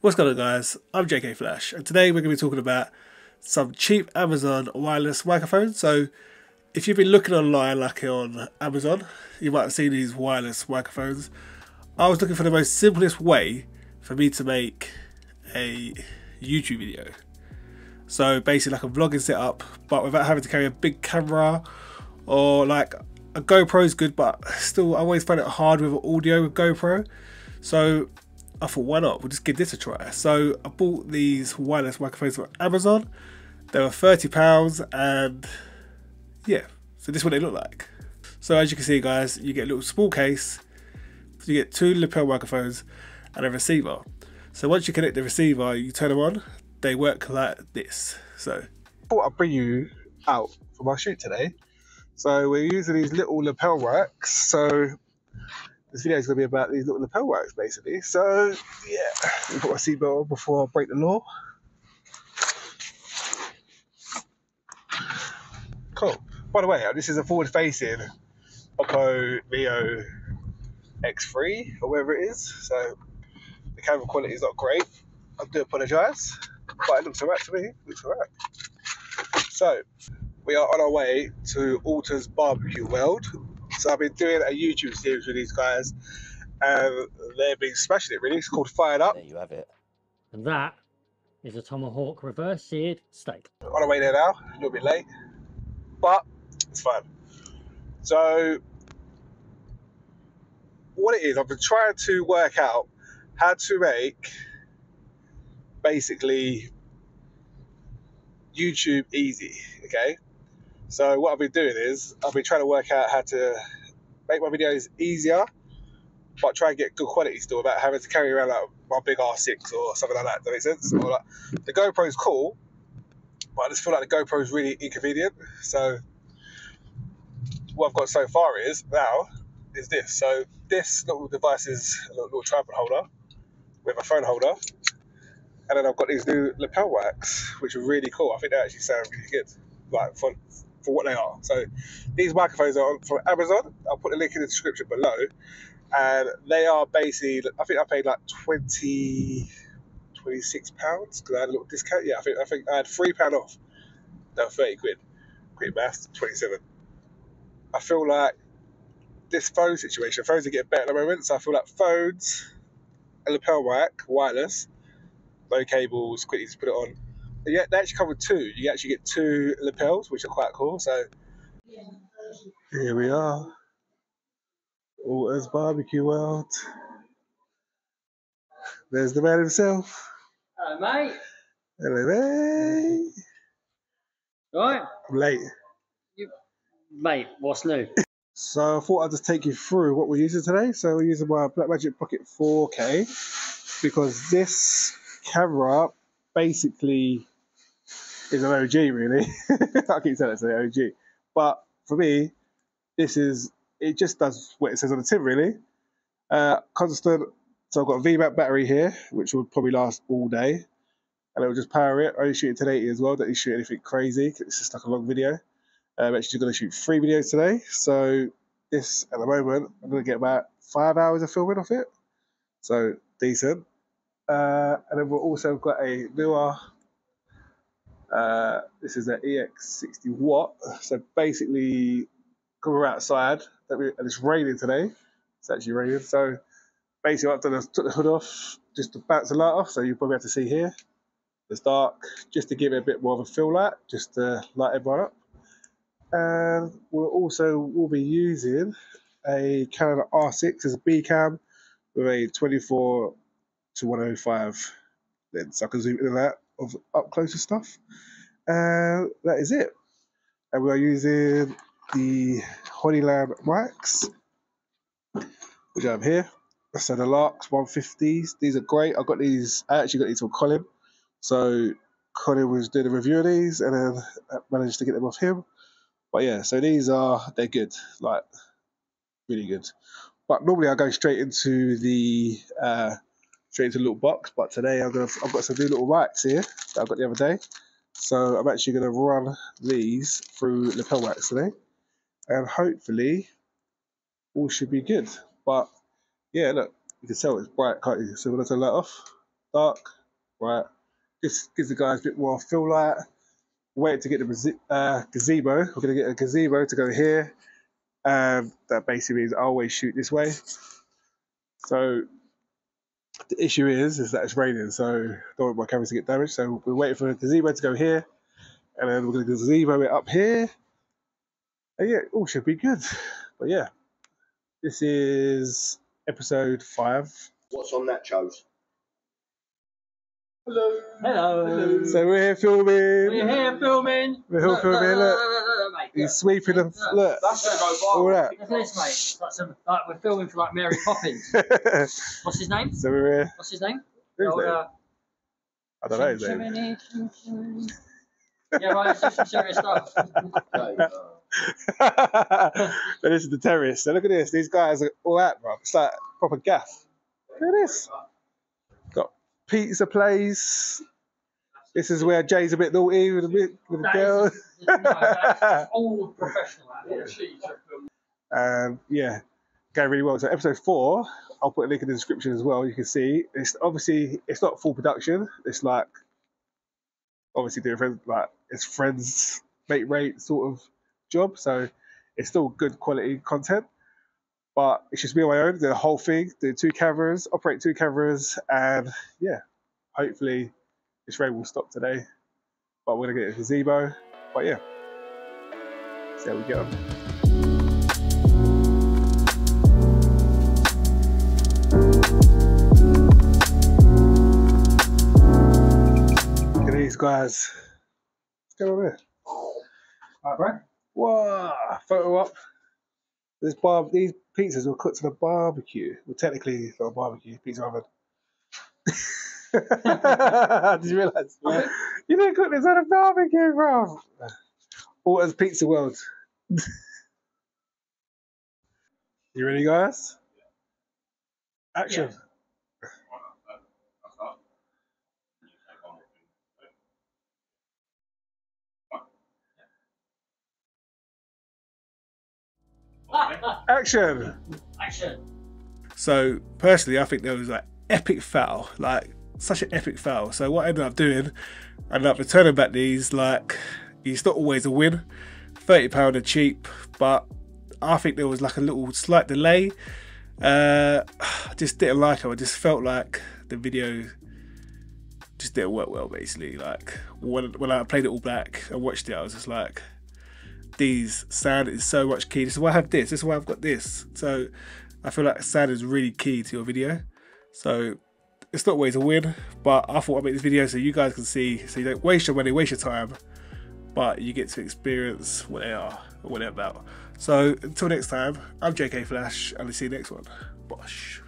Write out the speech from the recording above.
What's going on, guys? I'm JK Flash, and today we're going to be talking about some cheap Amazon wireless microphones. So if you've been looking online, like on Amazon, you might have seen these wireless microphones. I was looking for the most simplest way for me to make a YouTube video. So basically like a vlogging setup, but without having to carry a big camera, or like a GoPro is good, but still I always find it hard with audio with GoPro. So I thought, why not? We'll just give this a try. So I bought these wireless microphones from Amazon. They were £30 and yeah, so this is what they look like. So as you can see, guys, you get a little small case, so you get two lapel microphones and a receiver. So once you connect the receiver, you turn them on, they work like this. So I thought I'd bring you out for my shoot today. So we're using these little lapel racks. So this video is going to be about these little lapel racks, basically. So, yeah, I've got my seatbelt on before I break the law. Cool. By the way, this is a forward-facing Oppo Neo X3, or whatever it is. So the camera quality is not great. I do apologise, but it looks alright to me. It looks alright. So we are on our way to Alta's Barbecue World. So I've been doing a YouTube series with these guys, and they've been smashing it, really. It's called Fired Up. There you have it. And that is a Tomahawk reverse seared steak. On our way there now, a little bit late, but it's fine. So what it is, I've been trying to work out how to make basically YouTube easy, okay? So what I've been doing is I've been trying to work out how to make my videos easier, but try and get good quality still without having to carry around like my big R6 or something like that. Does that make sense? Or like, the GoPro's cool, but I just feel like the GoPro is really inconvenient. So what I've got so far is this. So this little device is a little tripod holder with a phone holder. And then I've got these new lapel racks, which are really cool. I think they actually sound really good, like for what they are. So these microphones are from Amazon. I'll put the link in the description below, and they are basically, I think I paid like £26 because I had a little discount. Yeah, I think I had £3 off. No, 30 quid. Quick maths, 27. I feel like this phone situation, phones are getting better at the moment, so I feel like phones, a lapel rack, wireless, no cables, quickly just put it on. Yeah, they actually come with two. You actually get two lapels, which are quite cool. So here we are, Alta's Barbecue World. There's the man himself. Hello, mate. Hello, mate. Right. I'm late. Mate, what's new? So I thought I'd just take you through what we're using today. So we're using my Blackmagic Pocket 4K because this camera basically is an OG, really. I keep telling it's an OG, but for me, this is, it just does what it says on the tin, really. Constant. So I've got a V-mount battery here, which will probably last all day, and it'll just power it. I only shoot it 1080 as well. Don't shoot anything crazy. It's just like a long video. I'm actually going to shoot 3 videos today, so this at the moment I'm going to get about 5 hours of filming off it, so decent. And then we've also got a newer, this is an EX60 watt. So basically, because we're outside, and it's raining today, it's actually raining. So basically what I've done is took the hood off, just to bounce the light off, so you probably have to see here. It's dark, just to give it a bit more of a feel light, just to light everyone up. And we'll be using a Canon R6 as a B-cam with a 24 to 105 lens, so I can zoom in and out of up closer stuff. And that is it. And we are using the Hollyland mics, which I have here. So the Lark 150s, these are great. I got these, I actually got these from Colin. So Colin was doing a review of these, and then I managed to get them off him. But yeah, so these are, they're good, like really good. But normally I go straight into the a little box, but today I've got some new little racks here that I got the other day, so I'm actually going to run these through lapel racks today, and hopefully all should be good. But yeah, look, you can tell it's bright, can't you? So when I turn the light off, dark, right? This gives the guys a bit more fill light. Wait to get the gazebo. We're going to get a gazebo to go here. That basically means I always shoot this way. So the issue is that it's raining, so I don't want my cameras to get damaged. So we're waiting for the gazebo to go here, and then we're going to gazebo it up here. And yeah, all should be good. But yeah, this is episode 5. What's on that, Chose? Hello. Hello. So we're here filming. We're here filming. Look. Mate, he's sweeping them. Look. That's going to go viral. All that. Look at this, mate. Like some, like, we're filming for like Mary Poppins. What's his name? So we're here. What's his name? Who's old, I don't know his name. Yeah, right. It's just some serious stuff. So this is the terrace. So look at this. These guys are all out, bro. It's like proper gaff. Look at this. Pizza place. This is where Jay's a bit naughty with the girls. No, all professional. Yeah, going really well. So episode 4, I'll put a link in the description as well. You can see it's obviously it's not full production. It's like obviously doing friends, like it's friends mate rate sort of job. So it's still good quality content. But it's just me on my own, the whole thing, do 2 cameras, operate 2 cameras, and yeah, hopefully this rain will stop today. But we're gonna get a gazebo. But yeah, so we get on. Look at these guys. Let's go over here. All right. Whoa, photo up. This bar, these pizzas were cooked on a barbecue. Well, technically, it's not a barbecue, pizza oven. Did you realise? Right? You didn't cook this on a barbecue, bro. Alta's Pizza World. You ready, guys? Action. Yeah. Action! Action! So personally, I think there was like epic foul, like such an epic foul. So what I ended up doing, I ended up returning back these. Like, it's not always a win. £30 are cheap, but I think there was like a little slight delay. I just didn't like it. I just felt like the video just didn't work well. Basically, like when I played it all back and watched it, I was just like, these sound is so much key. This is why I have this. This is why I've got this. So I feel like sound is really key to your video. So it's not always a win, but I thought I'd make this video so you guys can see, so you don't waste your money, waste your time, but you get to experience what they are or what they're about. So until next time, I'm JK Flash, and I'll see you next one. Bosh.